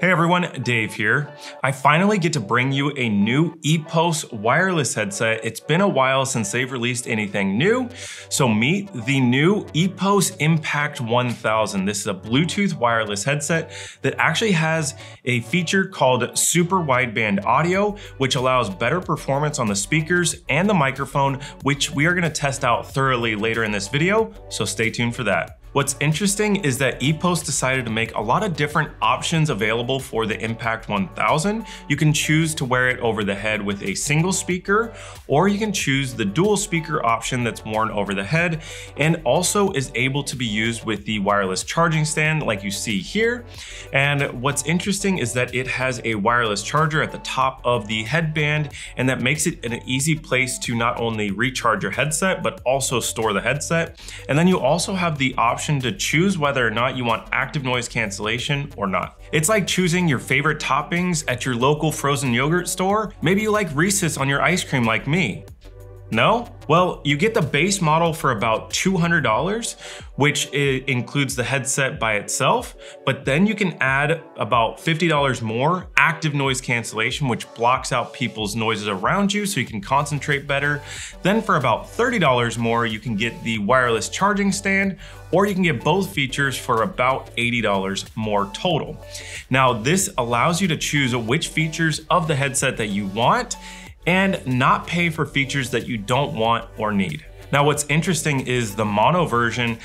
Hey everyone, Dave here. I finally get to bring you a new EPOS wireless headset. It's been a while since they've released anything new. So meet the new EPOS Impact 1000. This is a Bluetooth wireless headset that actually has a feature called Super Wideband Audio, which allows better performance on the speakers and the microphone, which we are gonna test out thoroughly later in this video. So stay tuned for that. What's interesting is that EPOS decided to make a lot of different options available for the Impact 1000. You can choose to wear it over the head with a single speaker, or you can choose the dual speaker option that's worn over the head and also is able to be used with the wireless charging stand like you see here. And what's interesting is that it has a wireless charger at the top of the headband, and that makes it an easy place to not only recharge your headset, but also store the headset. And then you also have the option to choose whether or not you want active noise cancellation or not. It's like choosing your favorite toppings at your local frozen yogurt store. Maybe you like Reese's on your ice cream like me. No? Well, you get the base model for about $200, which includes the headset by itself, but then you can add about $50 more active noise cancellation, which blocks out people's noises around you so you can concentrate better. Then for about $30 more, you can get the wireless charging stand, or you can get both features for about $80 more total. Now, this allows you to choose which features of the headset that you want and not pay for features that you don't want or need. Now, what's interesting is the mono version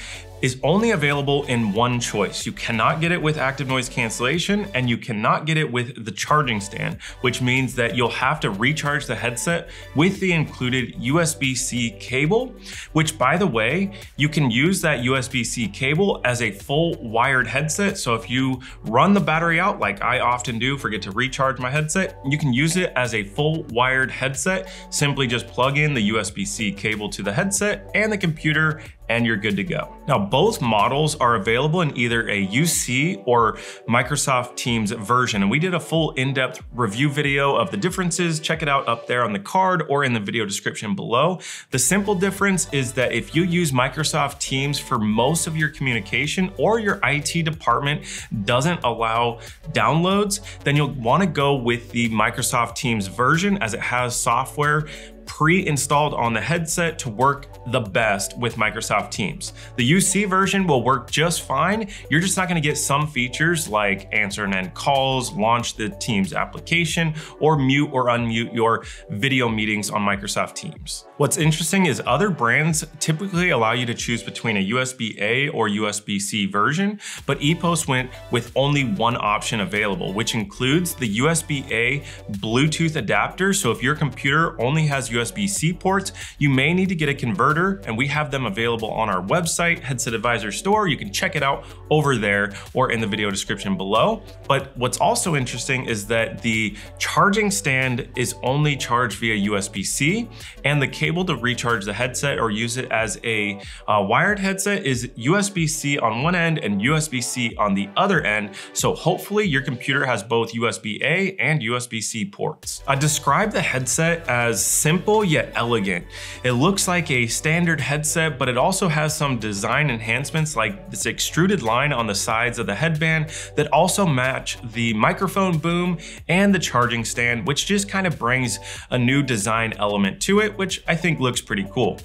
is only available in one choice. You cannot get it with active noise cancellation, and you cannot get it with the charging stand, which means that you'll have to recharge the headset with the included USB-C cable, which, by the way, you can use that USB-C cable as a full wired headset. So if you run the battery out, like I often do, forget to recharge my headset, you can use it as a full wired headset. Simply just plug in the USB-C cable to the headset and the computer, and you're good to go. Now, both models are available in either a UC or Microsoft Teams version. And we did a full in-depth review video of the differences. Check it out up there on the card or in the video description below. The simple difference is that if you use Microsoft Teams for most of your communication, or your IT department doesn't allow downloads, then you'll wanna go with the Microsoft Teams version, as it has software pre-installed on the headset to work the best with Microsoft Teams. The UC version will work just fine. You're just not gonna get some features like answer and end calls, launch the Teams application, or mute or unmute your video meetings on Microsoft Teams. What's interesting is other brands typically allow you to choose between a USB-A or USB-C version, but EPOS went with only one option available, which includes the USB-A Bluetooth adapter. So if your computer only has USB-C ports, you may need to get a converter, and we have them available on our website, Headset Advisor Store. You can check it out over there or in the video description below. But what's also interesting is that the charging stand is only charged via USB-C, and the cable to recharge the headset or use it as a wired headset is USB-C on one end and USB-C on the other end. So hopefully your computer has both USB-A and USB-C ports. I describe the headset as simple yet elegant. It looks like a standard headset, but it also has some design enhancements like this extruded line on the sides of the headband that also match the microphone boom and the charging stand, which just kind of brings a new design element to it, which I think looks pretty cool.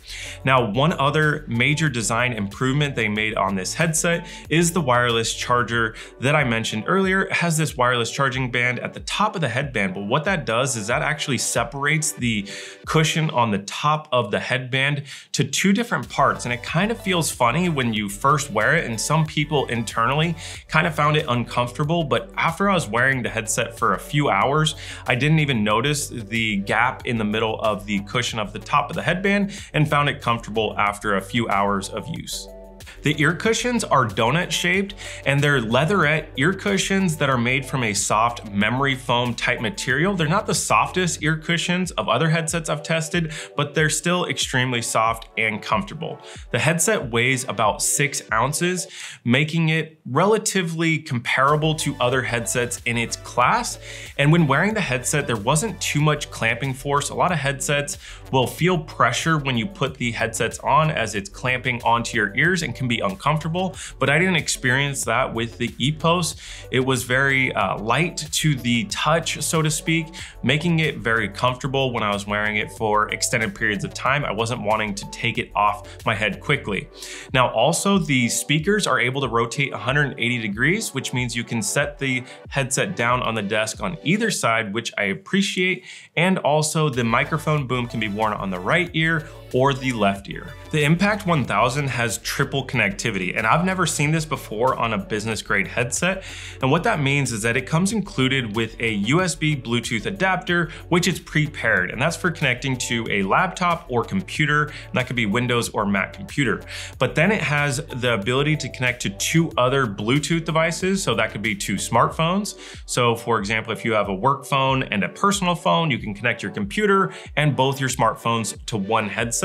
Now, one other major design improvement they made on this headset is the wireless charger that I mentioned earlier. It has this wireless charging band at the top of the headband, but what that does is that actually separates the cushion on the top of the headband to two different parts. And it kind of feels funny when you first wear it, and some people internally kind of found it uncomfortable. But after I was wearing the headset for a few hours, I didn't even notice the gap in the middle of the cushion of the top of the headband, and found it comfortable after a few hours of use. The ear cushions are donut shaped, and they're leatherette ear cushions that are made from a soft memory foam type material. They're not the softest ear cushions of other headsets I've tested, but they're still extremely soft and comfortable. The headset weighs about 6 ounces, making it relatively comparable to other headsets in its class. And when wearing the headset, there wasn't too much clamping force. A lot of headsets will feel pressure when you put the headsets on, as it's clamping onto your ears and can can be uncomfortable, but I didn't experience that with the EPOS. It was very light to the touch, so to speak, making it very comfortable when I was wearing it for extended periods of time. I wasn't wanting to take it off my head quickly. Now, also the speakers are able to rotate 180 degrees, which means you can set the headset down on the desk on either side, which I appreciate. And also the microphone boom can be worn on the right ear or the left ear. The Impact 1000 has triple connectivity, and I've never seen this before on a business grade headset. And what that means is that it comes included with a USB Bluetooth adapter, which is pre-paired, and that's for connecting to a laptop or computer, and that could be Windows or Mac computer. But then it has the ability to connect to two other Bluetooth devices, so that could be two smartphones. So for example, if you have a work phone and a personal phone, you can connect your computer and both your smartphones to one headset.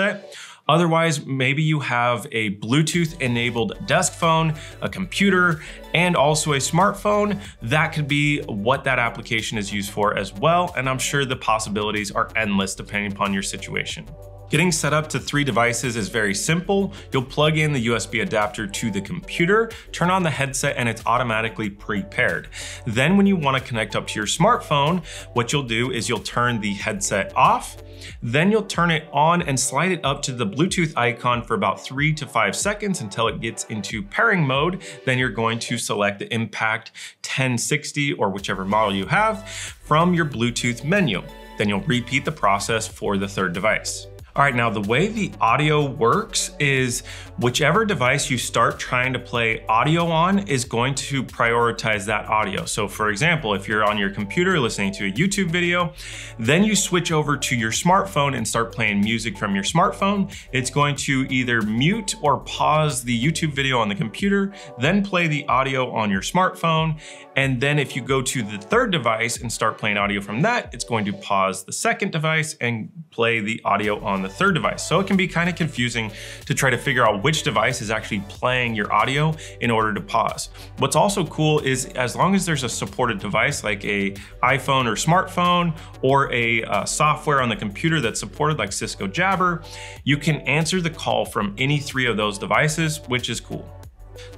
Otherwise, maybe you have a Bluetooth enabled desk phone, a computer, and also a smartphone. That could be what that application is used for as well. And I'm sure the possibilities are endless depending upon your situation. Getting set up to three devices is very simple. You'll plug in the USB adapter to the computer, turn on the headset, and it's automatically pre-paired. Then when you want to connect up to your smartphone, what you'll do is you'll turn the headset off, then you'll turn it on and slide it up to the Bluetooth icon for about 3 to 5 seconds until it gets into pairing mode. Then you're going to select the Impact 1060 or whichever model you have from your Bluetooth menu. Then you'll repeat the process for the third device. All right, now the way the audio works is whichever device you start trying to play audio on is going to prioritize that audio. So for example, if you're on your computer listening to a YouTube video, then you switch over to your smartphone and start playing music from your smartphone, it's going to either mute or pause the YouTube video on the computer, then play the audio on your smartphone. And then if you go to the third device and start playing audio from that, it's going to pause the second device and play the audio on the third device. So it can be kind of confusing to try to figure out which device is actually playing your audio in order to pause. What's also cool is as long as there's a supported device like a iPhone or smartphone or a software on the computer that's supported like Cisco Jabber, you can answer the call from any three of those devices, which is cool.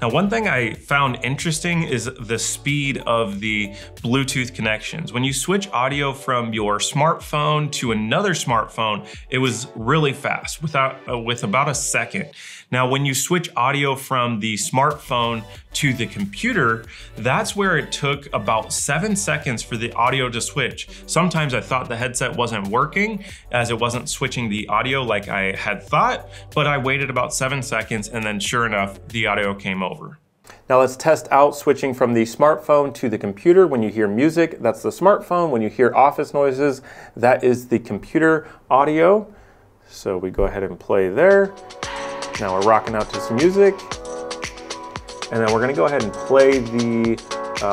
Now, one thing I found interesting is the speed of the Bluetooth connections. When you switch audio from your smartphone to another smartphone, it was really fast, with about a second. Now, when you switch audio from the smartphone to the computer, that's where it took about 7 seconds for the audio to switch. Sometimes I thought the headset wasn't working as it wasn't switching the audio like I had thought, but I waited about 7 seconds and then sure enough, the audio came over. Now let's test out switching from the smartphone to the computer. When you hear music, that's the smartphone. When you hear office noises, that is the computer audio. So we go ahead and play there. Now we're rocking out to some music. And then we're gonna go ahead and play the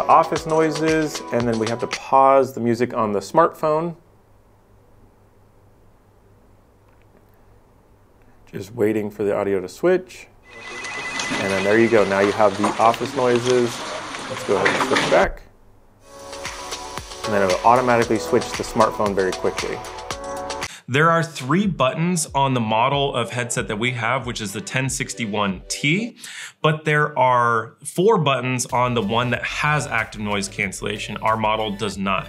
office noises, and then we have to pause the music on the smartphone. Just waiting for the audio to switch. And then there you go, now you have the office noises. Let's go ahead and switch back. And then it'll automatically switch to the smartphone very quickly. There are three buttons on the model of headset that we have, which is the 1061T, but there are four buttons on the one that has active noise cancellation. Our model does not.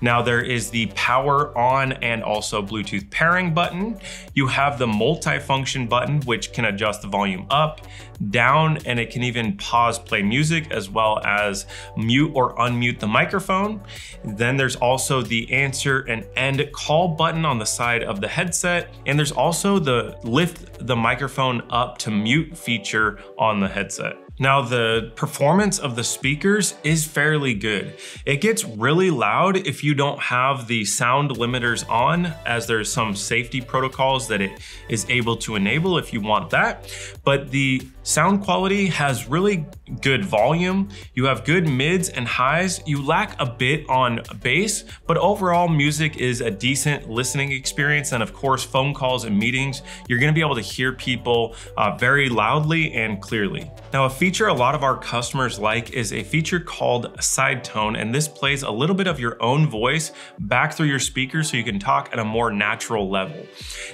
Now there is the power on and also Bluetooth pairing button. You have the multi-function button, which can adjust the volume up, down, and it can even pause play music as well as mute or unmute the microphone. Then there's also the answer and end call button on the side of the headset. And there's also the lift the microphone up to mute feature on the headset. Now the performance of the speakers is fairly good. It gets really loud if you don't have the sound limiters on, as there's some safety protocols that it is able to enable if you want that. But the sound quality has really good volume. You have good mids and highs. You lack a bit on bass, but overall music is a decent listening experience. And of course, phone calls and meetings, you're gonna be able to hear people very loudly and clearly. Now, a feature a lot of our customers like is a feature called side tone, and this plays a little bit of your own voice back through your speaker so you can talk at a more natural level.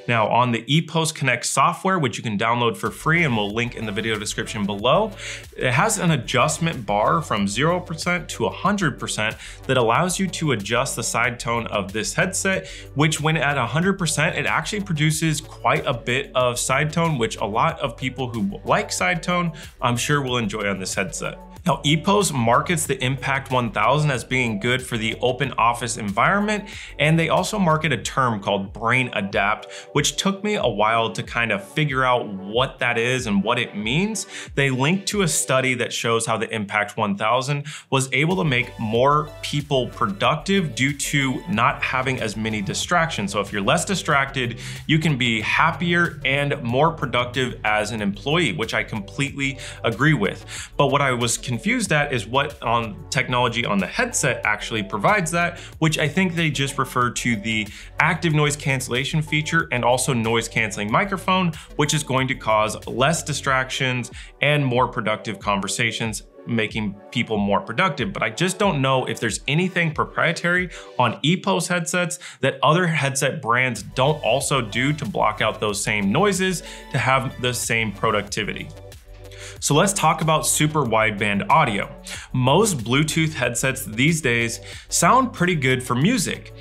Now on the EPOS Connect software, which you can download for free and we'll link in the video description below. It has an adjustment bar from 0% to 100% that allows you to adjust the side tone of this headset, which when at 100%, it actually produces quite a bit of side tone, which a lot of people who like side tone, I'm sure will enjoy on this headset. Now, EPOS markets the Impact 1000 as being good for the open office environment, and they also market a term called Brain Adapt, which took me a while to kind of figure out what that is and what it means. They link to a study that shows how the Impact 1000 was able to make more people productive due to not having as many distractions. So if you're less distracted, you can be happier and more productive as an employee, which I completely agree with. But what I was confused at is what technology on the headset actually provides that, which I think they just refer to the active noise cancellation feature and also noise canceling microphone, which is going to cause less distractions and more productive conversations, making people more productive. But I just don't know if there's anything proprietary on EPOS headsets that other headset brands don't also do to block out those same noises to have the same productivity. So let's talk about super wideband audio. Most Bluetooth headsets these days sound pretty good for music.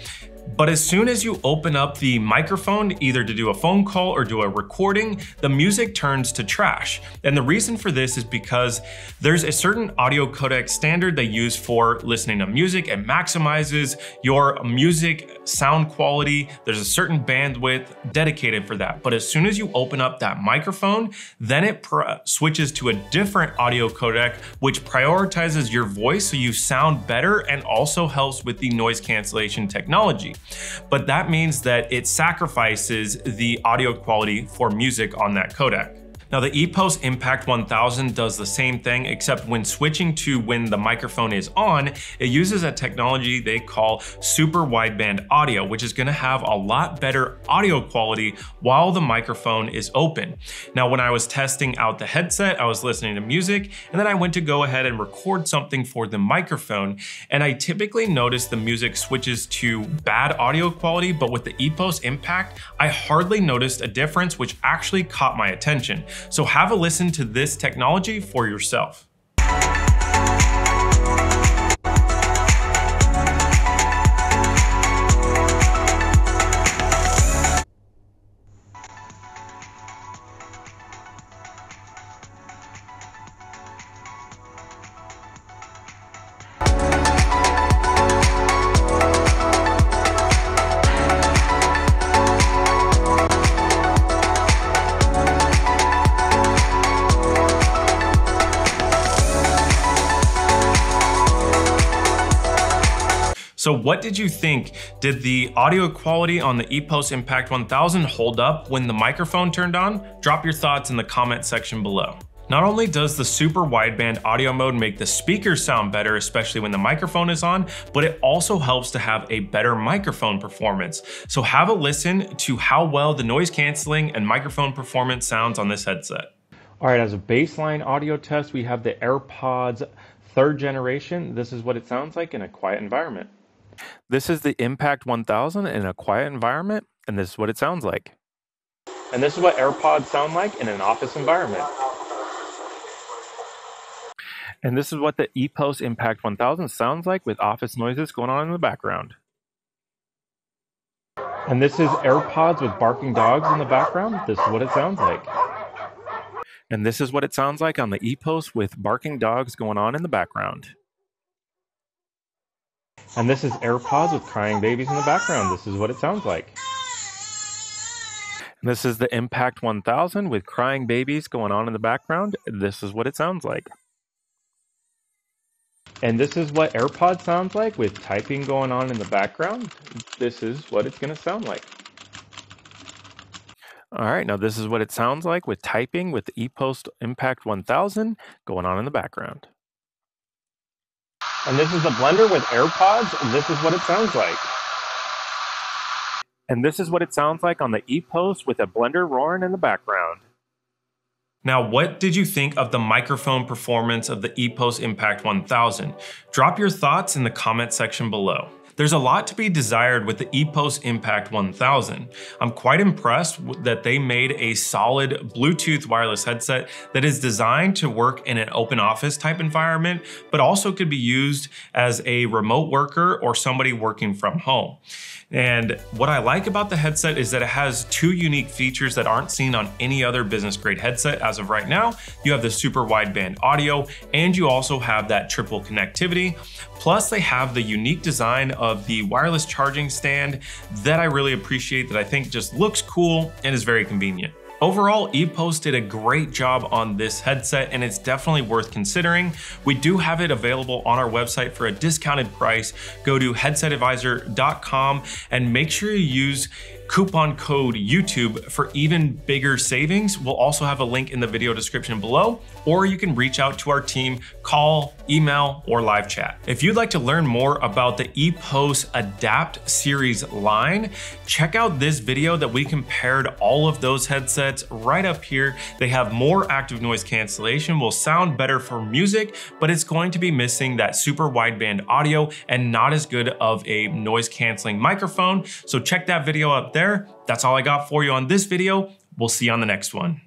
But as soon as you open up the microphone, either to do a phone call or do a recording, the music turns to trash. And the reason for this is because there's a certain audio codec standard they use for listening to music. It maximizes your music sound quality. There's a certain bandwidth dedicated for that. But as soon as you open up that microphone, then it switches to a different audio codec, which prioritizes your voice so you sound better and also helps with the noise cancellation technology. But that means that it sacrifices the audio quality for music on that codec. Now the EPOS Impact 1000 does the same thing, except when switching to when the microphone is on, it uses a technology they call super wideband audio, which is gonna have a lot better audio quality while the microphone is open. Now, when I was testing out the headset, I was listening to music, and then I went to go ahead and record something for the microphone. And I typically notice the music switches to bad audio quality, but with the EPOS Impact, I hardly noticed a difference, which actually caught my attention. So have a listen to this technology for yourself. So what did you think? Did the audio quality on the EPOS Impact 1000 hold up when the microphone turned on? Drop your thoughts in the comment section below. Not only does the super wideband audio mode make the speakers sound better, especially when the microphone is on, but it also helps to have a better microphone performance. So have a listen to how well the noise canceling and microphone performance sounds on this headset. All right, as a baseline audio test, we have the AirPods 3rd generation. This is what it sounds like in a quiet environment. This is the Impact 1000 in a quiet environment, and this is what it sounds like. And this is what AirPods sound like in an office environment. And this is what the EPOS Impact 1000 sounds like with office noises going on in the background. And this is AirPods with barking dogs in the background. This is what it sounds like. And this is what it sounds like on the EPOS with barking dogs going on in the background. And this is AirPods with crying babies in the background. This is what it sounds like. And this is the Impact 1000 with crying babies going on in the background. This is what it sounds like. And this is what AirPods sounds like with typing going on in the background. This is what it's going to sound like. All right, now this is what it sounds like with typing with the EPOS Impact 1000 going on in the background. And this is the blender with AirPods, and this is what it sounds like. And this is what it sounds like on the EPOS with a blender roaring in the background. Now, what did you think of the microphone performance of the EPOS Impact 1000? Drop your thoughts in the comment section below. There's a lot to be desired with the EPOS Impact 1000. I'm quite impressed that they made a solid Bluetooth wireless headset that is designed to work in an open office type environment, but also could be used as a remote worker or somebody working from home. And what I like about the headset is that it has two unique features that aren't seen on any other business grade headset as of right now. You have the super wideband audio, and you also have that triple connectivity. Plus they have the unique design of the wireless charging stand that I really appreciate, that I think just looks cool and is very convenient. Overall, EPOS did a great job on this headset, and it's definitely worth considering. We do have it available on our website for a discounted price. Go to headsetadvisor.com and make sure you use coupon code YouTube for even bigger savings. We'll also have a link in the video description below, or you can reach out to our team, call, email, or live chat. If you'd like to learn more about the EPOS Adapt series line, check out this video that we compared all of those headsets right up here. They have more active noise cancellation, will sound better for music, but it's going to be missing that super wideband audio and not as good of a noise canceling microphone. So check that video up there. That's all I got for you on this video. We'll see you on the next one.